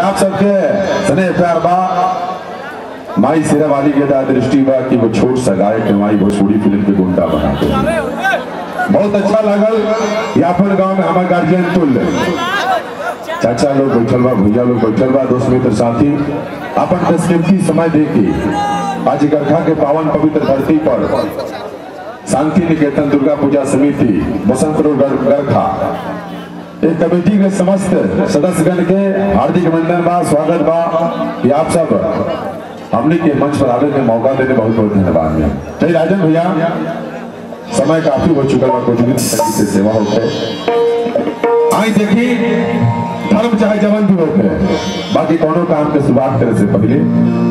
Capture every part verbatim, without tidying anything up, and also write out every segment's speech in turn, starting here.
आप सबके स्नेह प्यार बा माई सिरावाली के दा दृष्टि बा कि वो छोट सा गायक माई भोजपुरी फिल्म के गुंडा बनाते बहुत अच्छा लागल। या फिर गांव में हमारे गार्जियन तुल चाचा लोग बैठल बा, भैया लोग बैठल बा, दोस्त मित्र साथी अपन तस्कीमती समय देखी आज गरखा के पावन पवित्र धरती पर शांति निकेतन दुर्गा पूजा समिति बसंतपुर गरखा एक कमेटी के समस्त सदस्यगण के हार्दिक अभिनंदन बा, स्वागत बा। आप सब हमने के मंच पर आने में मौका देने बहुत बहुत धन्यवाद है। जय राजन भैया, समय काफी हो चुका है, कुछ दिन से सेवा होते आई देखी धर्म चाहे जवन भी होते बाकी कोनो काम के शुरुआत करे से पहले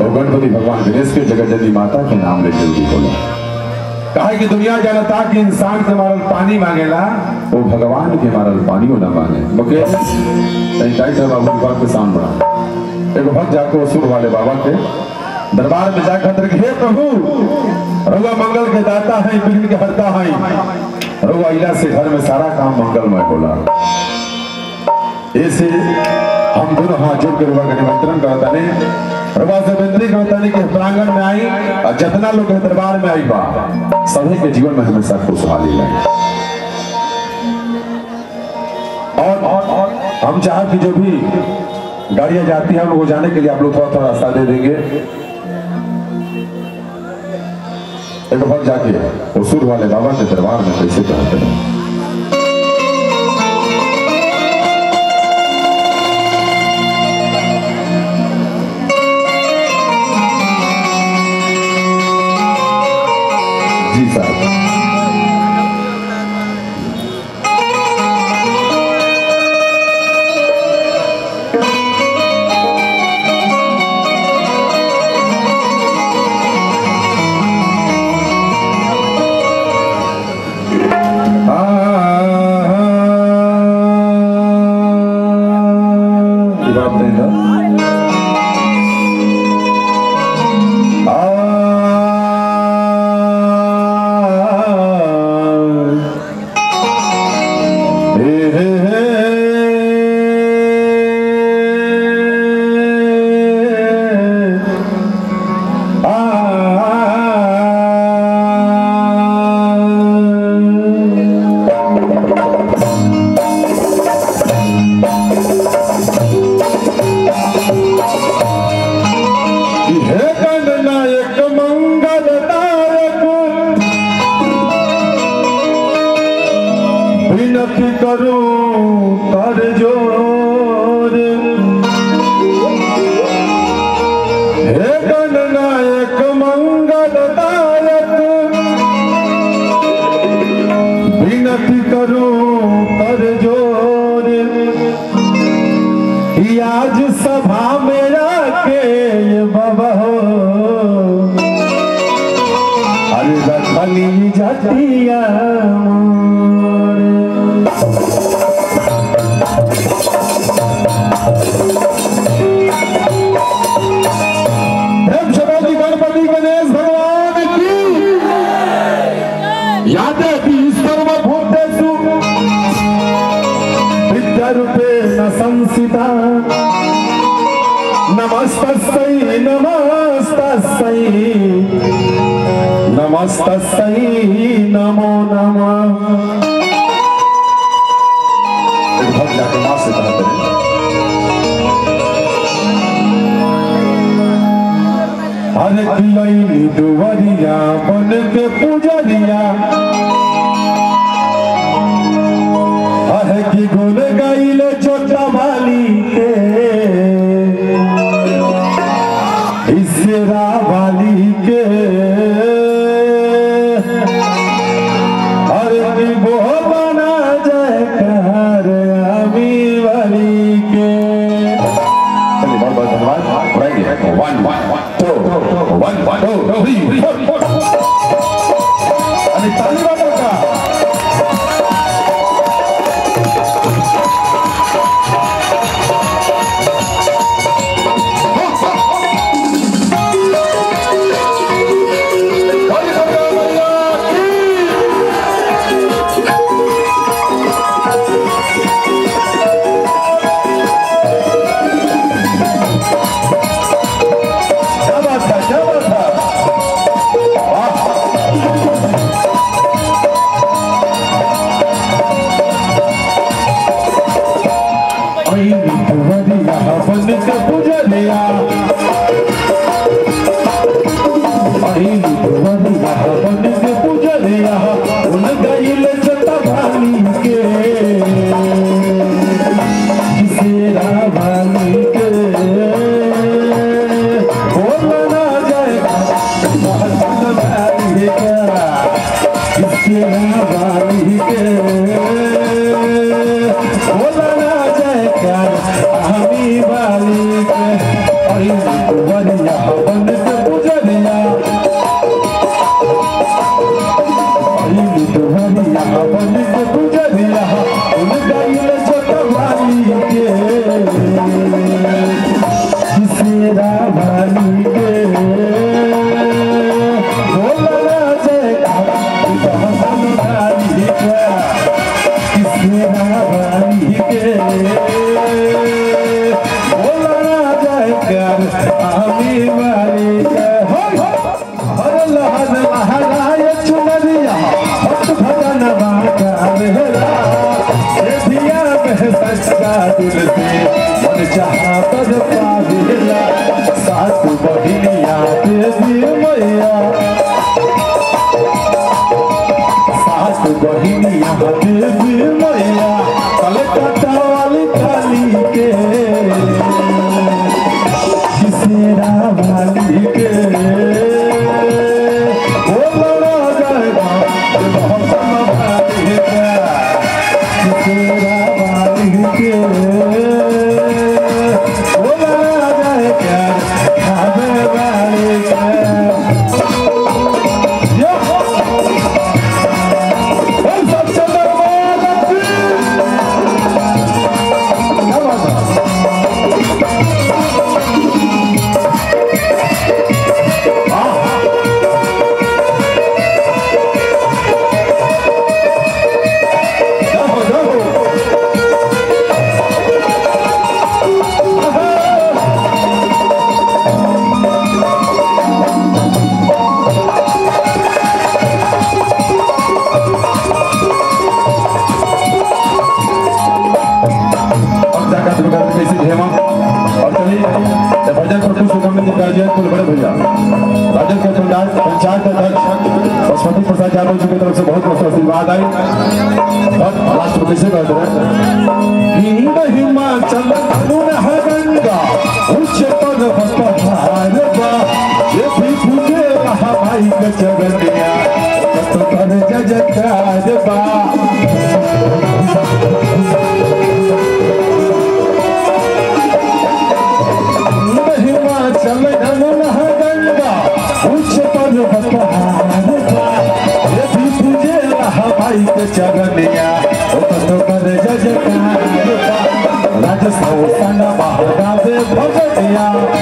और गणपति भगवान गणेश के जगत जननी माता के नाम ले जल्दी बोलो। कहा कि दुनिया जानता कि इंसान से मारल पानी मांगेला वो भगवान के मारल पानी हो ना मांगे। ओके भगवान के सामने एक भक्त जाको सुर वाले बाबा के दरबार में जाकर हे प्रभु रघुआ मंगल के दाता है, बिल के हरता है, रघुआ इला से घर में सारा काम मंगलमय होला। ऐसे हम दोनों हाथ जोड़ के रघुआ का निमंत्रण करता ने रघुआ से विनती करता ने कि प्रांगण में आई और जितना लोग दरबार में आई बा सभी के जीवन में हमेशा खुशहाली लगे। और और और हम चाहते कि जो भी गाड़ियां जाती हैं उनको जाने के लिए आप लोग थोड़ा थोड़ा रास्ता दे देंगे। एक बार जाके उसूर वाले बाबा के दरबार में कैसे पहुंचते हैं राजस्थान भगत